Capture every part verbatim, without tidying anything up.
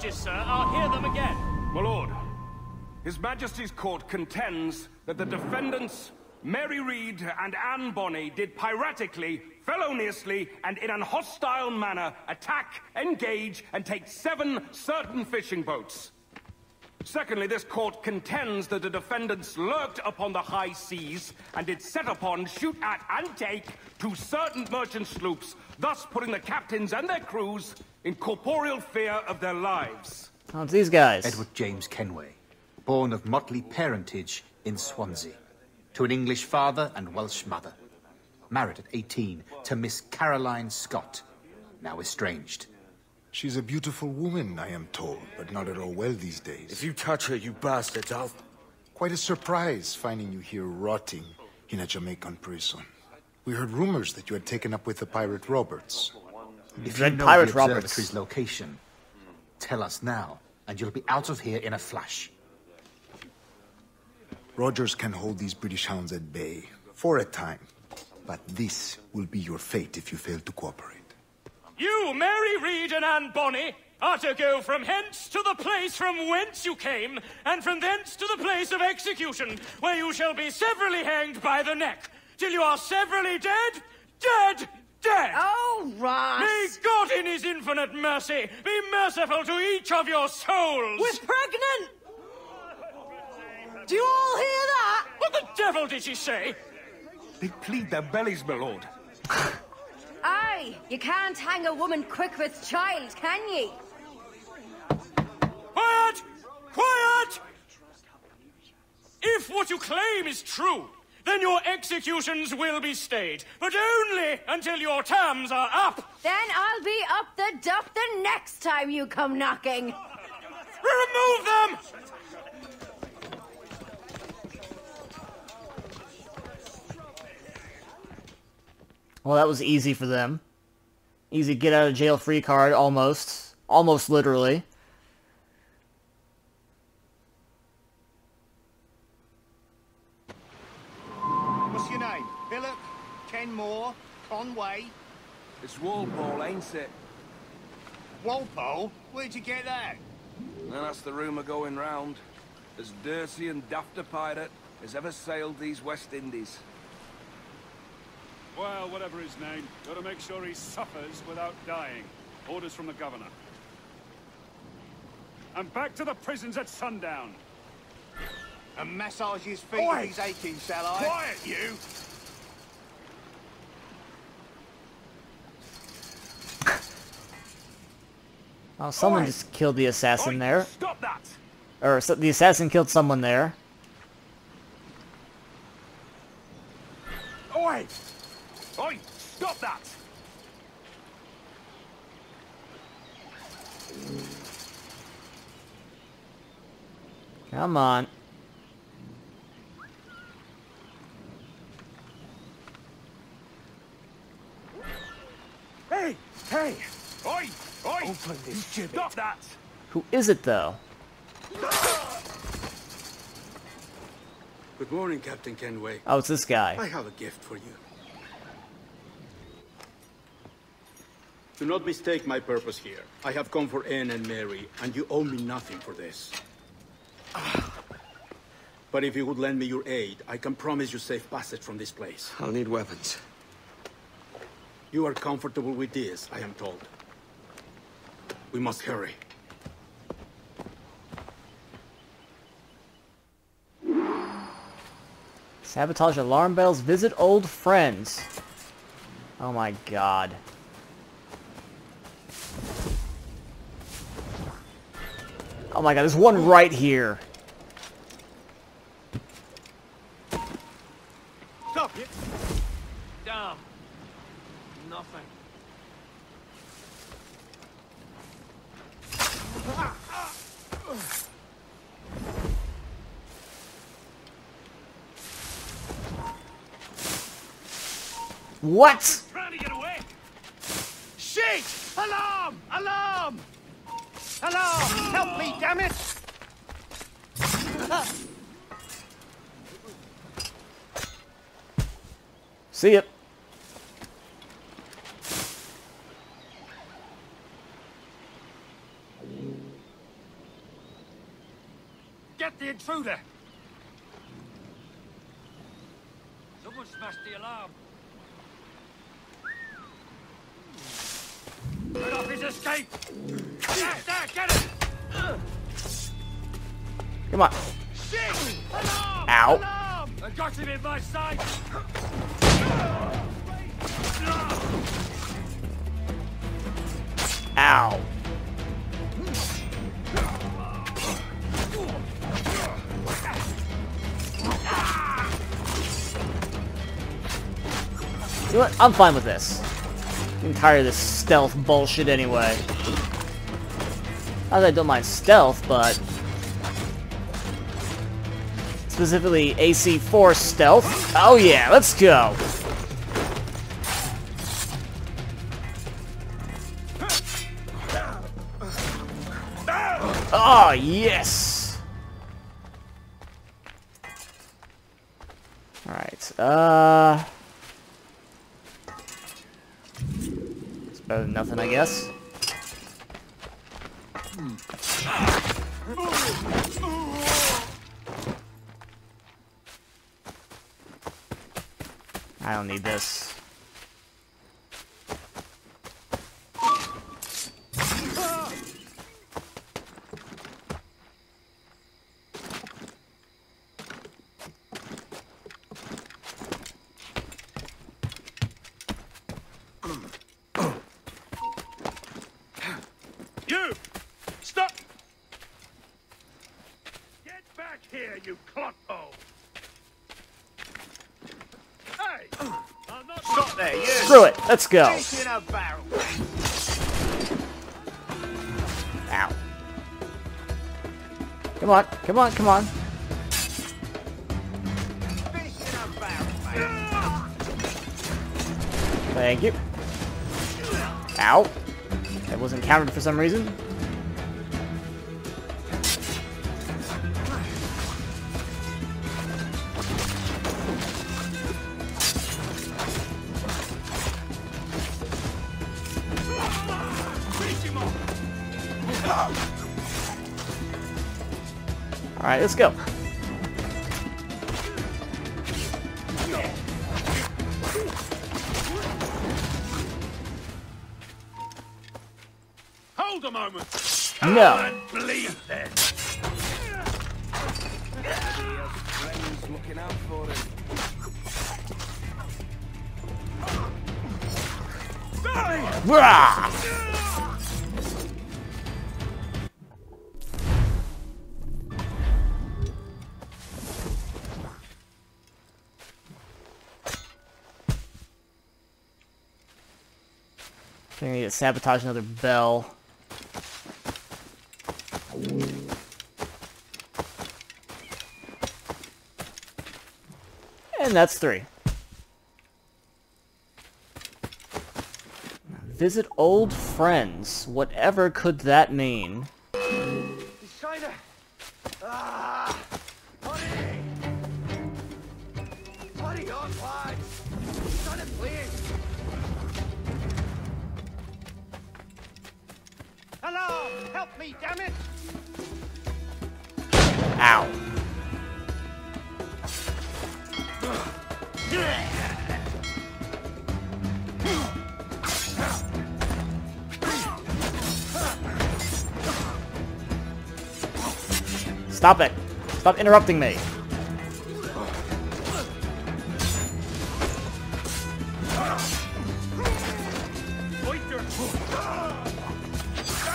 charges, sir. I'll hear them again. My lord, His Majesty's court contends that the defendants, Mary Read and Anne Bonny, did piratically, feloniously, and in an hostile manner attack, engage, and take seven certain fishing boats. Secondly, this court contends that the defendants lurked upon the high seas and did set upon, shoot at, and take two certain merchant sloops, thus putting the captains and their crews in corporeal fear of their lives. Oh, it's these guys. Edward James Kenway, born of motley parentage in Swansea, to an English father and Welsh mother. Married at eighteen to Miss Caroline Scott, now estranged. She's a beautiful woman, I am told, but not at all well these days. If you touch her, you bastards, I'll... Quite a surprise finding you here rotting in a Jamaican prison. We heard rumors that you had taken up with the Pirate Roberts. If Dread you know Pirate the observatory's location, tell us now, and you'll be out of here in a flash. Rogers can hold these British hounds at bay, for a time. But this will be your fate if you fail to cooperate. You, Mary Read and Anne Bonny, are to go from hence to the place from whence you came, and from thence to the place of execution, where you shall be severally hanged by the neck, till you are severally dead, dead, dead! Oh, Ross! May God in his infinite mercy be merciful to each of your souls! We're pregnant! Do you all hear that? What the devil did she say? They plead their bellies, my lord. Aye, you can't hang a woman quick with child, can ye? Quiet! Quiet! If what you claim is true, then your executions will be stayed, but only until your terms are up. Then I'll be up the duff the next time you come knocking. Remove them! Well, that was easy for them. Easy get out of jail free card, almost. Almost literally. What's your name? Billock? Kenmore? Conway? It's Walpole, ain't it? Walpole? Where'd you get that? And that's the rumour going round. As dirty and daft a pirate as ever sailed these West Indies. Well, whatever his name, got to make sure he suffers without dying. Orders from the governor. And back to the prisons at sundown. And massage his feet if he's aching, shall I? Quiet, you! Oh, someone Oi. just killed the assassin Oi, there. Stop that! Or so the assassin killed someone there. Oi! Oi! Stop that! Come on. Hey! Hey! Oi! Oi! Open this shit! Stop that! Who is it, though? Good morning, Captain Kenway. Oh, it's this guy. I have a gift for you. Do not mistake my purpose here. I have come for Anne and Mary, and you owe me nothing for this. But if you would lend me your aid, I can promise you safe passage from this place. I'll need weapons. You are comfortable with this, I am told. We must hurry. Sabotage alarm bells, visit old friends. Oh my god. Oh my god, there's one right here. Stop it! Damn. Nothing. Ah, ah. What? I'm trying to get away. Shit! Alarm! Alarm! Alarm! Help me, damn it! See it. through there. Someone smashed the alarm. Cut off his escape. Yes, there, get it. Come on. Shit! Alarm! Ow. Alarm! I got him in my sight. Ow. You know what? I'm fine with this. I'm tired of this stealth bullshit anyway. Not that I don't mind stealth, but specifically A C four stealth. Oh yeah, let's go. Oh yes. All right. Uh. Better than nothing, I guess. I don't need this. Screw it. Let's go. Ow. Come on. Come on. Come on. Thank you. Ow. That wasn't counted for some reason. Alright, let's go. Hold a moment. No. Bleed then. Looking out for it. I think I need to sabotage another bell. And that's three. Visit old friends. Whatever could that mean? Help me, damn it! Ow. Stop it. Stop interrupting me.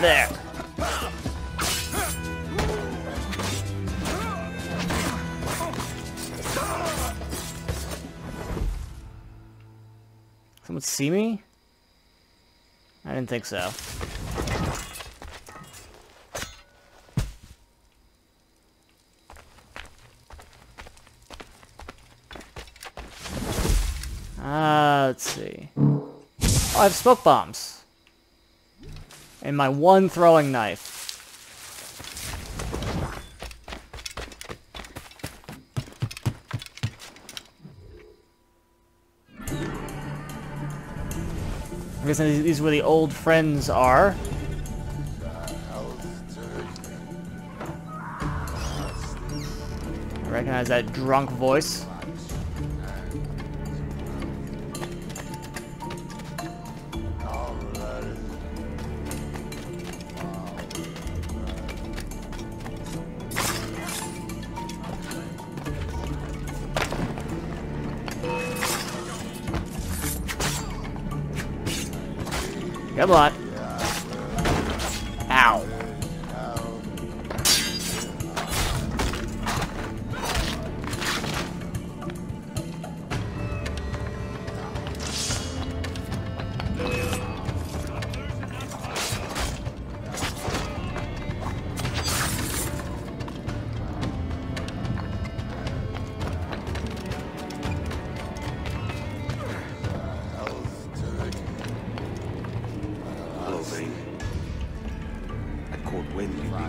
There. Someone see me? I didn't think so. Ah, uh, let's see. Oh, I have smoke bombs. And my one throwing knife. I guess these are where the old friends are. has that drunk voice. Good luck. Ow.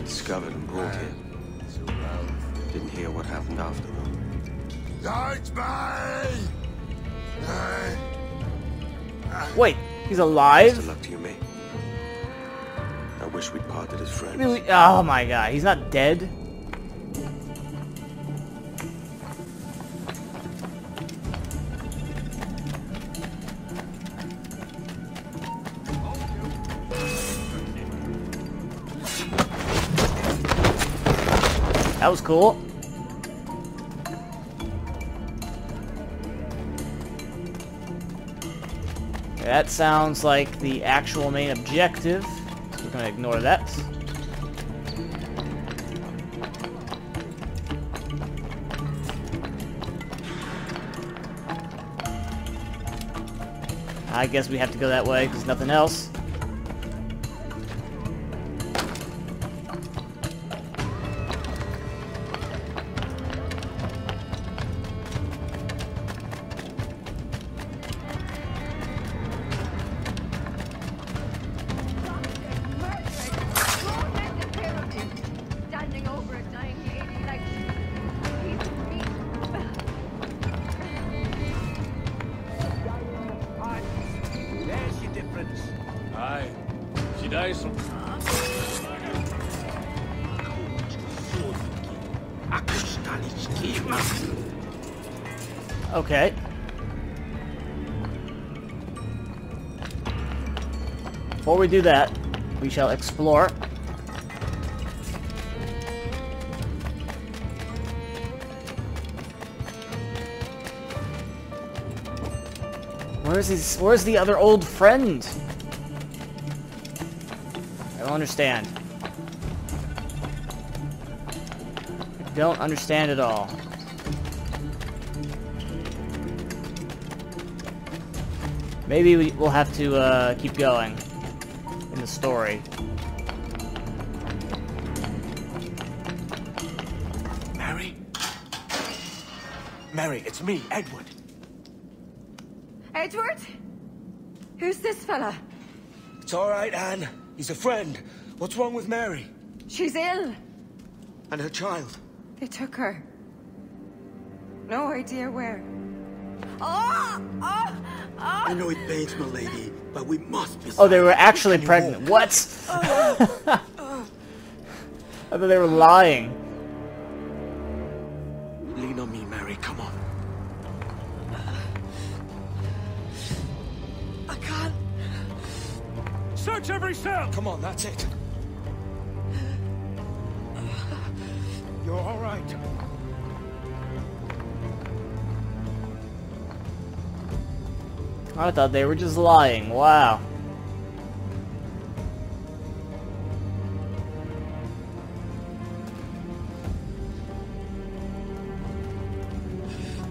Discovered and brought here. Didn't hear what happened after them. Wait, he's alive? Best of luck to you, mate. I wish we'd parted as friends. Really? Oh my god, he's not dead? That was cool. Okay, that sounds like the actual main objective. We're gonna ignore that. I guess we have to go that way because nothing else. Okay. Before we do that, we shall explore. Where's his, where's the other old friend? I don't understand. I don't understand at all. Maybe we, we'll have to uh, keep going in the story. Mary? Mary, it's me, Edward. Edward? Who's this fella? It's all right, Anne. He's a friend. What's wrong with Mary? She's ill. And her child? They took her. No idea where. Oh! Oh! Oh! I know it pains my lady, but we must be. Oh, they were actually pregnant. What? I thought they were lying. Lean on me, Mary. Come on. I can't. Search every cell. Come on, that's it. You're all right. I thought they were just lying. Wow.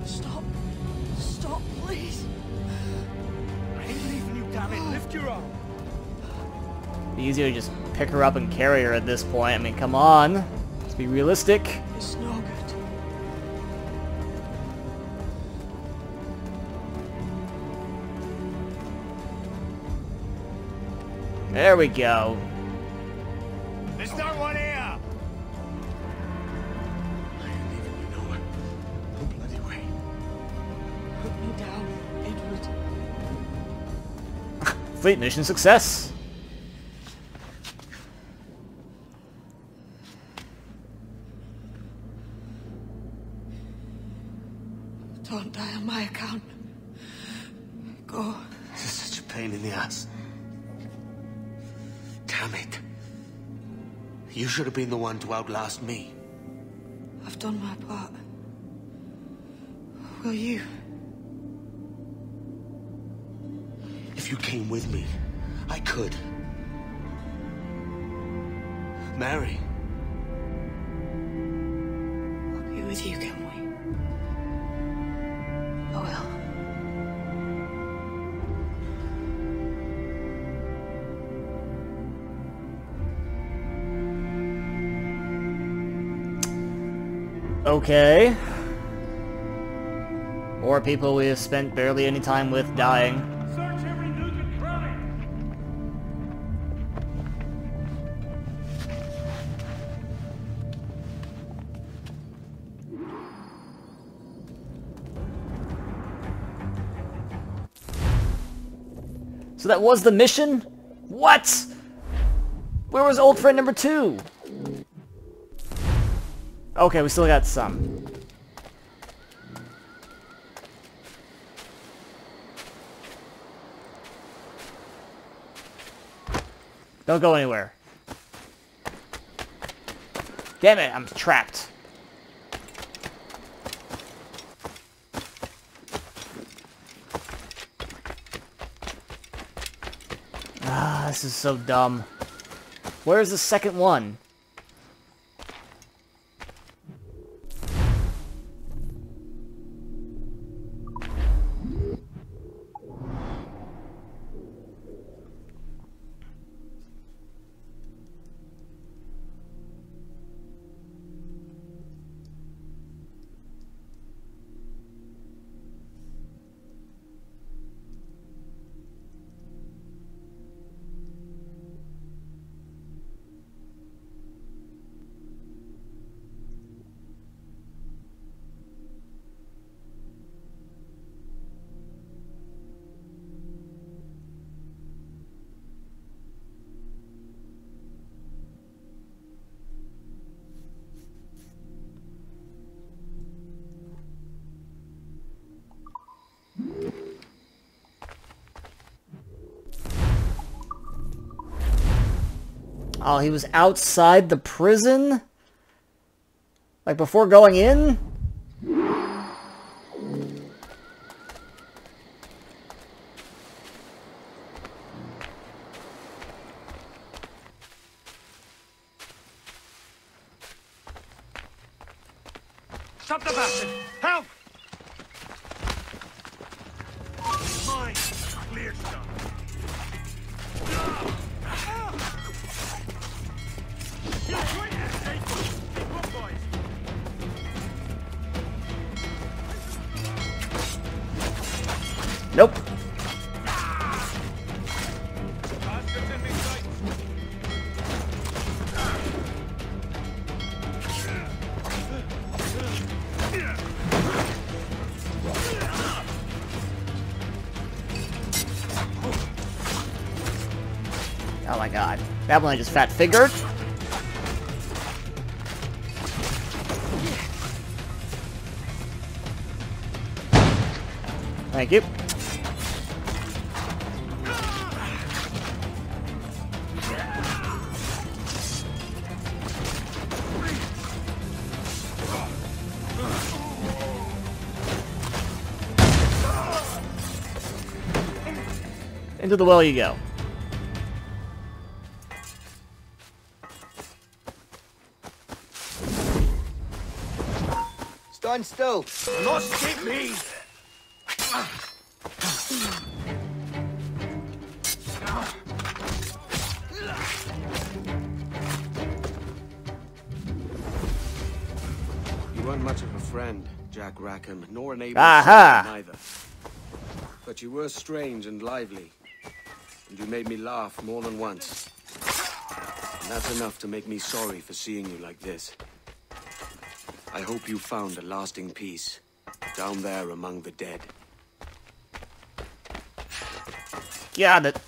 Stop. Stop, please. I ain't leaving you, damn it. Lift your arm. It'd be easier to just pick her up and carry her at this point. I mean, come on. Let's be realistic. It's no good. There we go. There's no one here. I ain't even know it. No bloody way. Put me down, Edward. Fleet mission success. Don't die on my account. Go. This is such a pain in the ass. Damn it. You should have been the one to outlast me. I've done my part. Will you? If you came with me, I could. Mary. I'll be with you, Kenway. I will. Okay. More people we have spent barely any time with dying. Search every nook and cranny. So that was the mission? What? Where was old friend number two? Okay, we still got some. Don't go anywhere. Damn it, I'm trapped. Ah, this is so dumb. Where is the second one? Oh, he was outside the prison? Like, before going in? Stop the bastard! Help! Mine! Clear shot! Nope. Oh my god. That one I just fat fingered. Thank you. Into the well you go. Stand still. Do not stick me. You weren't much of a friend, Jack Rackham, nor an able aha. Son neither. But you were strange and lively. And you made me laugh more than once. And that's enough to make me sorry for seeing you like this. I hope you found a lasting peace down there among the dead. Yeah, that.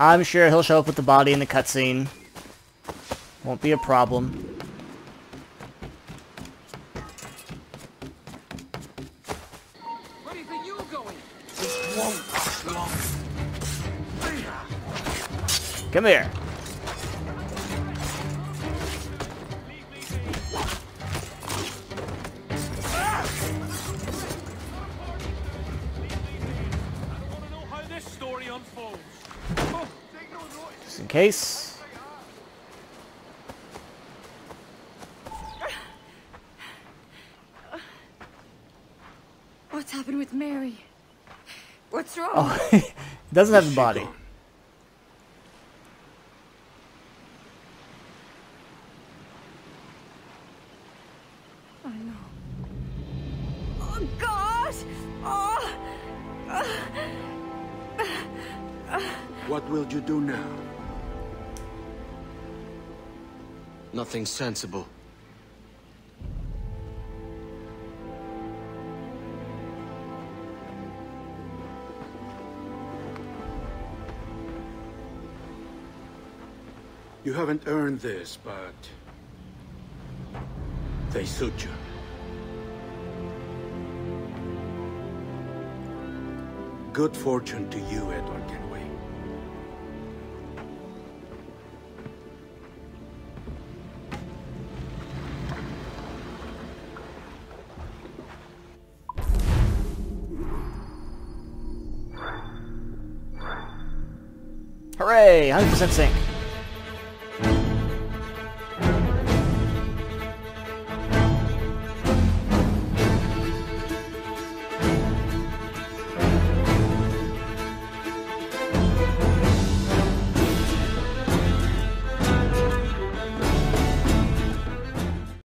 I'm sure he'll show up with the body in the cutscene. Won't be a problem. place are you going? This won't last long. Come here. Just in case. What's happened with Mary? What's wrong? Oh, it doesn't have a body. I know. Oh God! Oh. What will you do now? Nothing sensible. You haven't earned this, but they suit you. Good fortune to you, Edward Kenway. Hooray! one hundred percent sync.